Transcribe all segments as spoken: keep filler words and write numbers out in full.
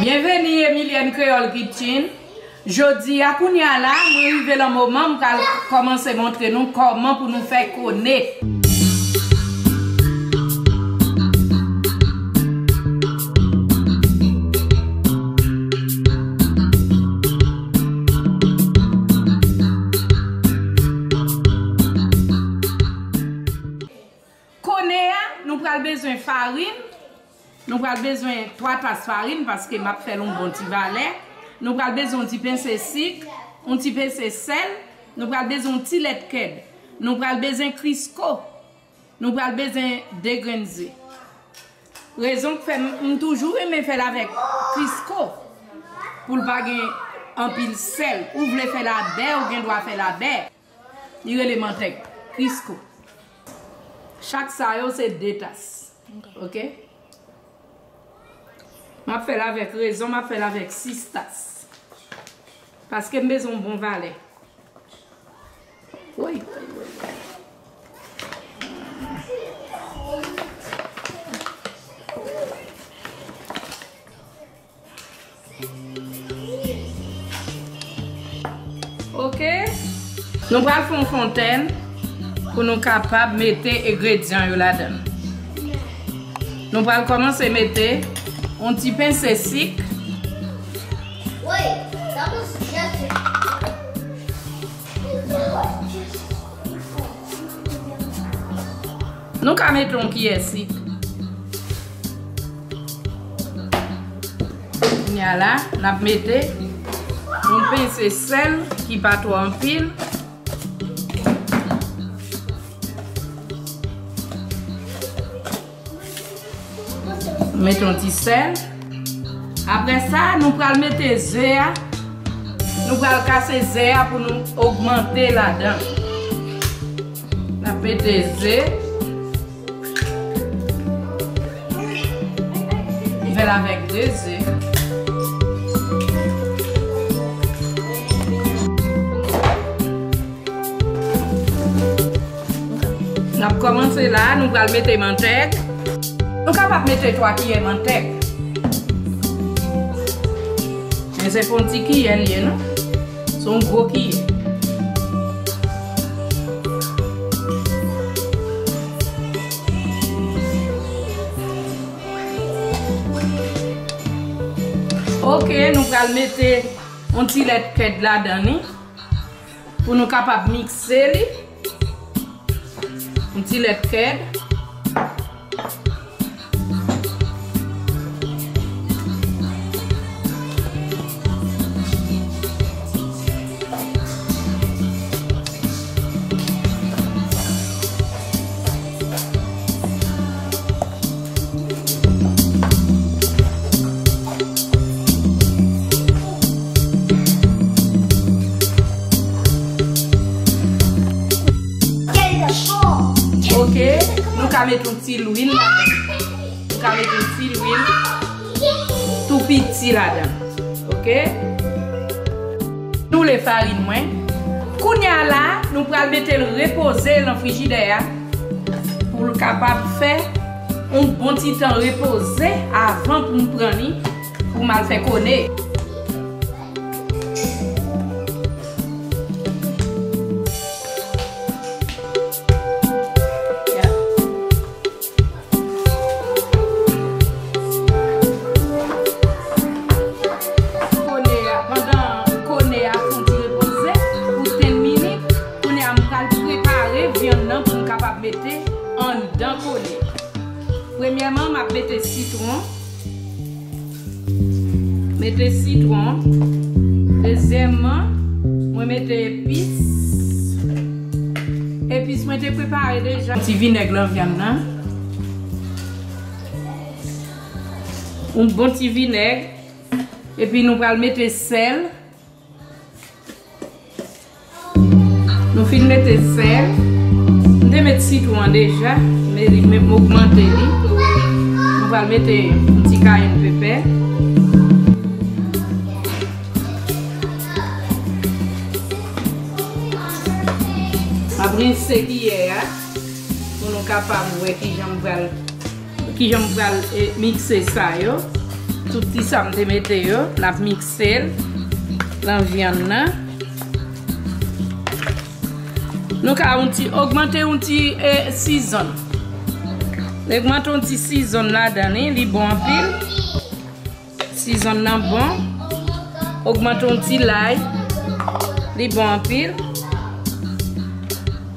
Bienvenue Emilienne Creole Kitchen. Jeudi à Kounia là, nous arrivons le moment où nous commençons à montrer nous comment pour nous faire connaître. Besoin farine, nous avons besoin de trois tasses farine parce que m'a fait un bon petit valet. Nous avons besoin de pincée sucre, un petit pincée sel, nous avons besoin de petit lait de kèd, nous avons besoin de crisco, nous avons besoin de graines. Raison que fait toujours aimer faire avec crisco pour pas gagner un pile sel, ou voulez faire la baie ou bien doit faire la baie. Il est élémentaire crisco. Chaque saillot, c'est deux tasses. Ok? Je fais avec raison, je fais avec six tasses. Parce que mes ont bon valet. Oui, oui, oui. Ok? Nous allons faire une fontaine. Pour nous capables de mettre les ingrédients là-dedans. Nous allons commencer à mettre un petit pincé sucre. Nous allons mettre un qui est sucre. Nous allons mettre un pincé sel qui bat en pile. Mettons un petit sel. Après ça, nous allons mettre les œufs. Nous allons casser les œufs pour nous augmenter là-dedans. Nous allons mettre les œufs. Nous allons avec deux œufs. Nous allons commencer là, nous allons mettre les mentèques. Nous sommes capables de mettre trois cuillères de manteca. Mais c'est pour une petite cuillère, non? C'est un gros cuillère. Ok, nous allons mettre un petit lait de kèd là-dedans. Pour nous capables de mixer. Un petit lait de kèd. Ok, nous allons mettre un petit l'huile là-dedans. Nous allons mettre un petit l'huile tout petit là-dedans. Ok? Nous les farines moins. Kounya là, nous allons mettre le reposer dans le frigidaire pour le capable de faire un bon petit temps reposer avant pour nous prendre pour mal faire connaître. Premièrement, je vais mettre le citron. Mettre le citron. Deuxièmement, je vais mettre l'épice. Épice, je vais préparer déjà. Un petit vinaigre là, viande. Un bon petit vinaigre. Et puis, nous allons mettre le sel. Nous allons mettre le sel. Nous allons mettre le citron déjà. Mais je vais augmenter. Nous allons mettre un petit cayenne pépère. Après, c'est qui est là. Nous sommes capables de voir qui j'aime mixer ça. Nous tout petit ça me mettre yo, la mixer la viande là. Donc on ti augmenter un petit season. Augmenter un petit season là dedans, li bon en pile. Season là bon. Augmenter un petit l'ail. Li bon en pile.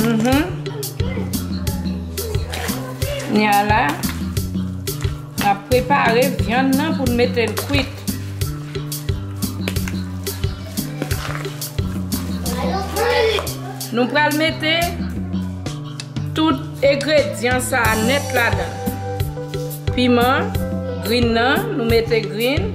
Mhm. Ni là. A préparer viande là pour mettre le cuit. Nous allons mettre tout ingrédient ça net là-dedans. Piment, green là, nous mettons green,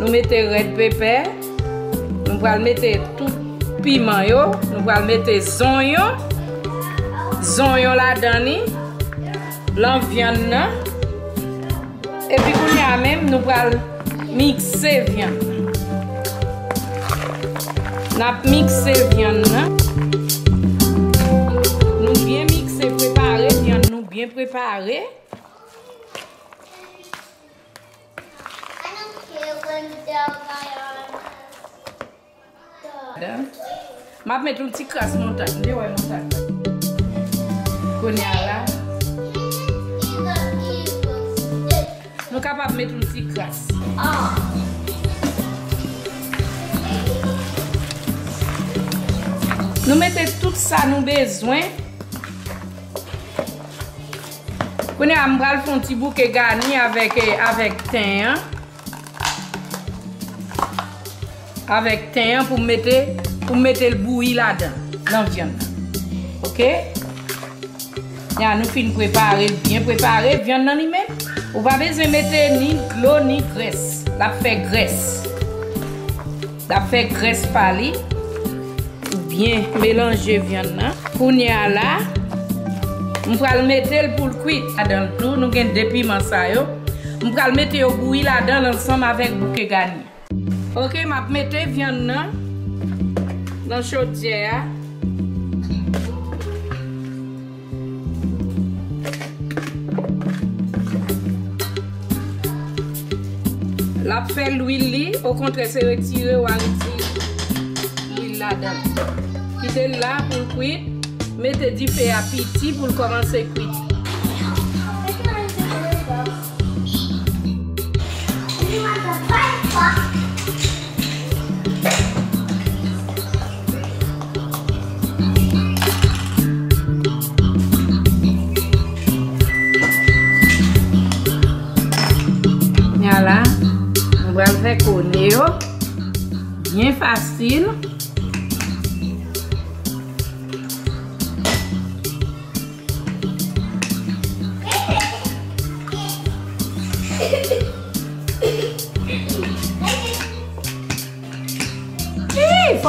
nous mettons red pepper, nous allons mettre tout piment yo, nous allons mettre zon yo, zon yo là-dedans, la viande là. Et puis, nous, nous allons mixer la viande. Nous allons mixer la viande. Nous allons bien mixer, préparer la viande. Nous allons bien préparer. Je vais mettre un petit crasse montagne. Je vais mettre un petit crasse montagne. Nous sommes capables de mettre une petite crasse. Ah. Nous mettons tout ça nous besoin. Nous allons faire un petit bouquet garni avec avec thym. Avec thym pour mettre pour mettre le bouilli là-dedans, dans la viande. OK? Nous finissons préparer, bien préparer viande dans les mains. On va besoin mettre ni l'eau ni graisse. La fait graisse. La fait graisse pâle. Bien mélanger viande là. Kounya là, on va le mettre pour le cuire dans le tout. Nous gagne des piments ça yo. On va le mettre au bouilli là-dedans ensemble avec bouquet garni. OK, m'a mettre viande là dans chaudière. La fait l'huile, au contraire, c'est retiré ou à retirer l'huile là-dedans. Quittez là pour le cuire, mettez du feu à petit pour commencer à cuire. Bien facile. Hey, faut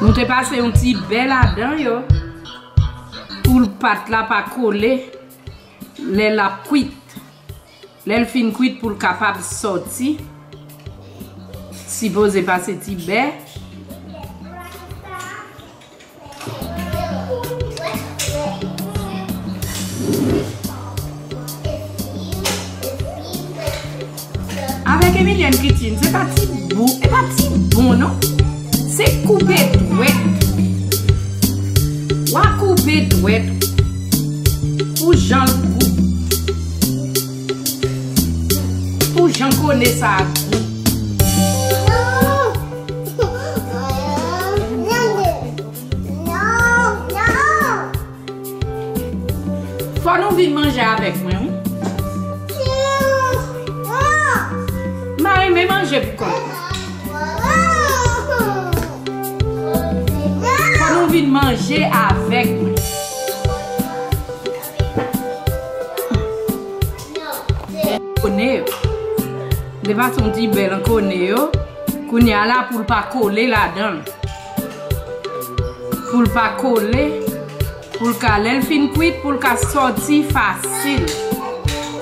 Nous te passé un petit bel là-dedans yo. Pour le pâte là pas coller, les la cuite. Les fin cuite pour capable sortir. Si vous avez passé petit bel. Avec Emilienne Kitchen, c'est pas si bon, c'est pas si bon non? C'est coupé douette. Ou à couper douette. Pour j'en coupe. Pour j'en connais ça. Oh! vient manger avec moi. Marie, mais manger pour quoi? Quand on vient manger avec moi. De façon dit belle qu'on est qu'on y a là pour pas coller la dedans pour pas coller pour caler le fin cuite pour qu'à sortir facile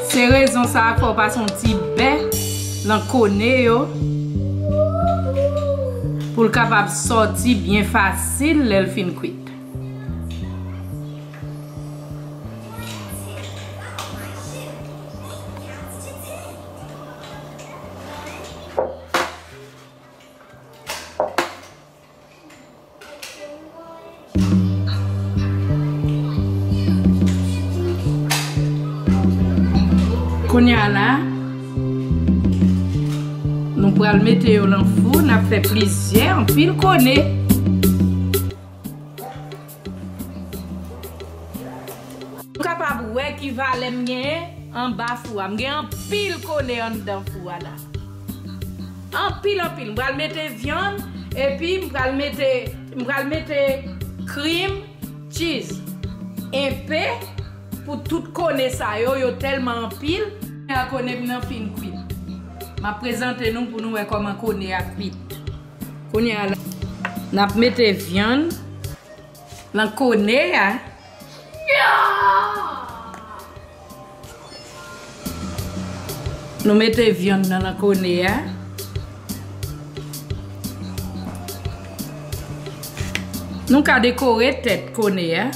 c'est raison ça faut pas son petit belle l'en connaît pour capable sortir bien facile le fin cuite. Là, nous pourrons le mettre dans le four, nous avons fait plusieurs, puis le connaît. Nous sommes capables de voir qui va aller en bas four. Nous avons pile connaît en dedans four là. En pile en pile, nous allons mettre viande et puis nous allons mettre nous allons mettre cream cheese et épais pour tout connaît ça yo yo tellement en pile. À connaître une fine cuite. M'a présenté nous pour nous voir comment connait à cuite. Connait à n'a mettre viande. L'en connait hein. Nous mettez viande dans la connait hein. Nous ca décorer tête connait hein.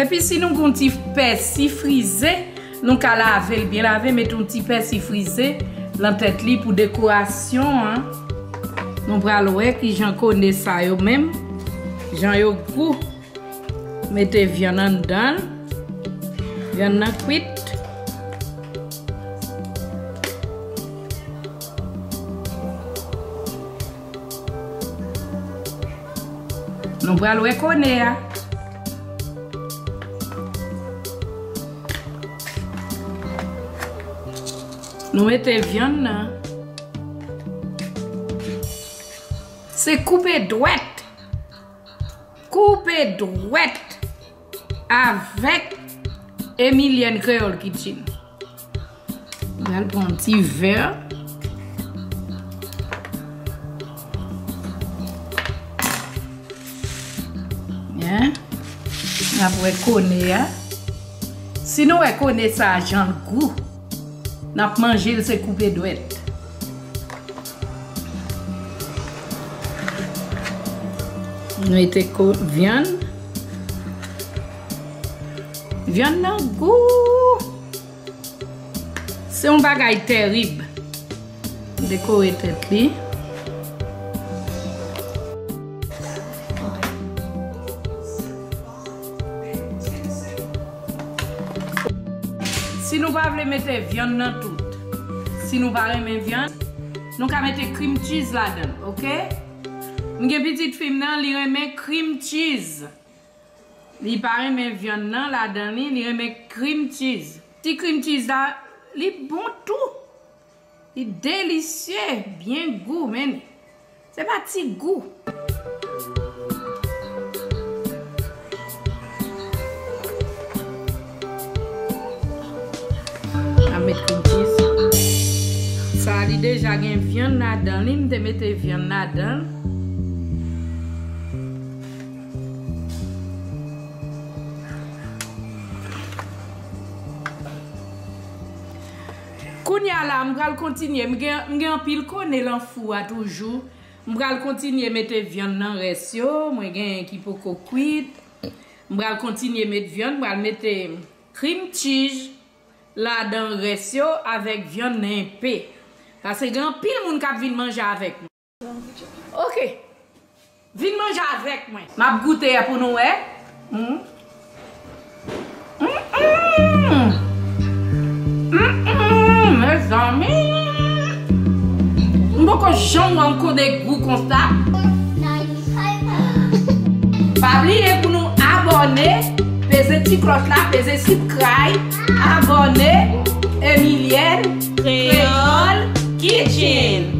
Et puis si nous avons un petit persil frisé, nous allons laver bien laver, mettre un petit persil frisé dans tête li pour décoration. Hein? Nous allons voir qui j'en connais ça yo même. J'en yo goût. Mettez viande dedans. Viande cuite. Nous allons voir connait. Nous mettons viande. C'est coupé droite. Coupé droite. Avec Emilienne Creole Kitchen. Nous allons prendre un petit verre. Bien. Nous allons connaître. Si nous connaissons ça, j'en goût. N'a pas mangé, c'est coupé douette. Nous mettons viande. Viande n'a goût. C'est un bagage terrible. Décorer tête li. Si nous ne voulons pas mettre viande dans tout, si nous ne voulons pas mettre viande, nous allons mettre cream cheese là-dedans, ok? Une petite fille là, elle remet cream cheese. Elle ne parle pas de viande là-dedans, elle remet cream cheese. Petit cream cheese là, il est bon tout. Il est délicieux, bien goût, mais c'est pas petit goût. Ça a déjà une viande là-dedans, il me met la viande là-dedans. Quand là, je vais continuer, je vais un pile connaît dans le four toujours. Je vais continuer à mettre la viande dans le reste, je vais qui pour cuite. Je vais continuer à mettre viande, je vais mettre cream cheese. Là dans le ratio avec viande impé. Parce que grand pile moun k'ap vinn manger avec moi. OK. Vinn manger avec moi. M'a goûter pour nous ouais. Mm. Mm -mm. Mm -mm, mes amis. M'bo encore j'en encore des goûts comme ça. Pas oublier pour nous abonner, peser petit cloche là, peser subscribe, abonner Emilienne Creole Kitchen.